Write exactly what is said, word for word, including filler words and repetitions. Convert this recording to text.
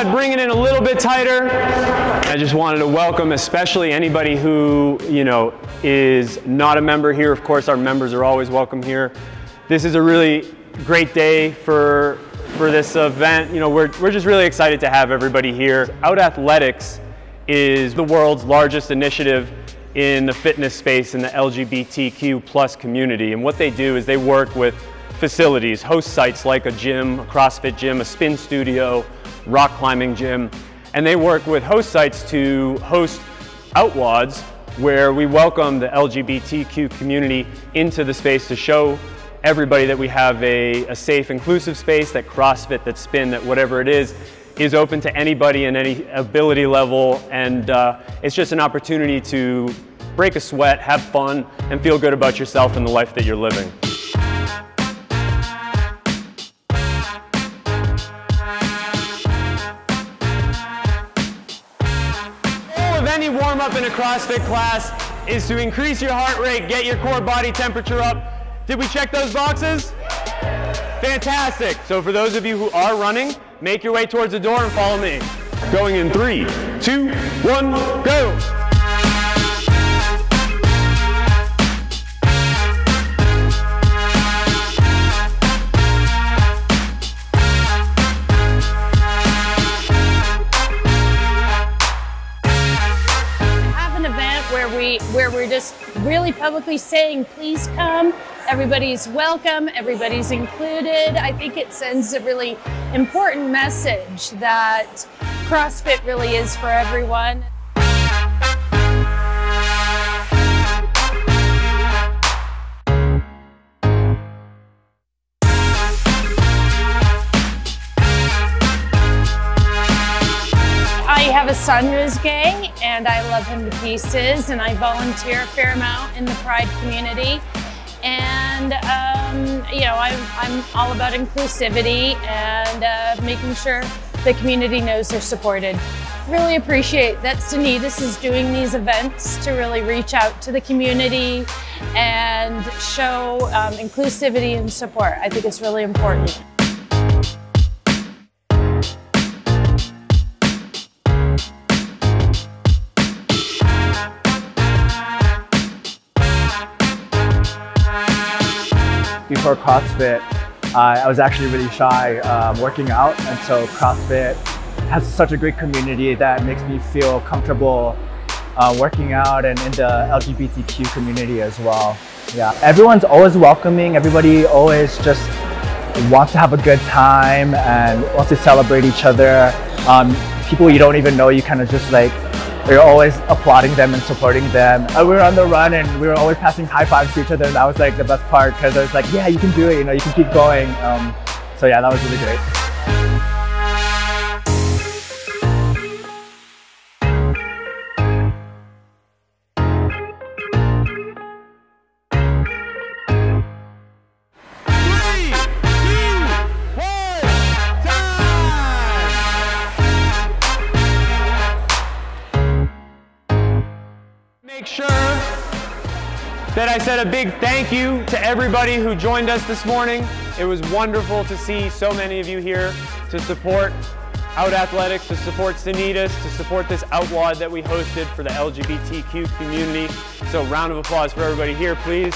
OutWOD, bringing it in a little bit tighter. I just wanted to welcome especially anybody who, you know, is not a member here. Of course, our members are always welcome here. This is a really great day for, for this event. You know, we're, we're just really excited to have everybody here. Out Athletics is the world's largest initiative in the fitness space in the L G B T Q plus community. And what they do is they work with facilities, host sites like a gym, a CrossFit gym, a spin studio, rock climbing gym. And they work with host sites to host OutWODs where we welcome the L G B T Q community into the space to show everybody that we have a, a safe, inclusive space, that CrossFit, that spin, that whatever it is, is open to anybody in any ability level. And uh, it's just an opportunity to break a sweat, have fun, and feel good about yourself and the life that you're living. Any warm-up in a CrossFit class is to increase your heart rate, get your core body temperature up. Did we check those boxes? Fantastic. So for those of you who are running, make your way towards the door and follow me. Going in three, two, one, go. Where we're just really publicly saying, please come, everybody's welcome, everybody's included. I think it sends a really important message that CrossFit really is for everyone. I have a son who is gay, and I love him to pieces, and I volunteer a fair amount in the Pride community. And, um, you know, I'm, I'm all about inclusivity and uh, making sure the community knows they're supported. Really appreciate that Sanitas is doing these events to really reach out to the community and show um, inclusivity and support. I think it's really important. Before CrossFit, uh, I was actually really shy uh, working out, and so CrossFit has such a great community that makes me feel comfortable uh, working out and in the L G B T Q community as well. Yeah, everyone's always welcoming, everybody always just wants to have a good time and wants to celebrate each other. Um, people you don't even know, you kind of just like, you're always applauding them and supporting them. Uh, we were on the run and we were always passing high fives to each other, and that was like the best part because I was like, yeah, you can do it, you know, you can keep going. Um, so yeah, that was really great. Make sure that I said a big thank you to everybody who joined us this morning. It was wonderful to see so many of you here to support Out Athletics, to support Sanitas, to support this OutWOD that we hosted for the L G B T Q community. So round of applause for everybody here, please.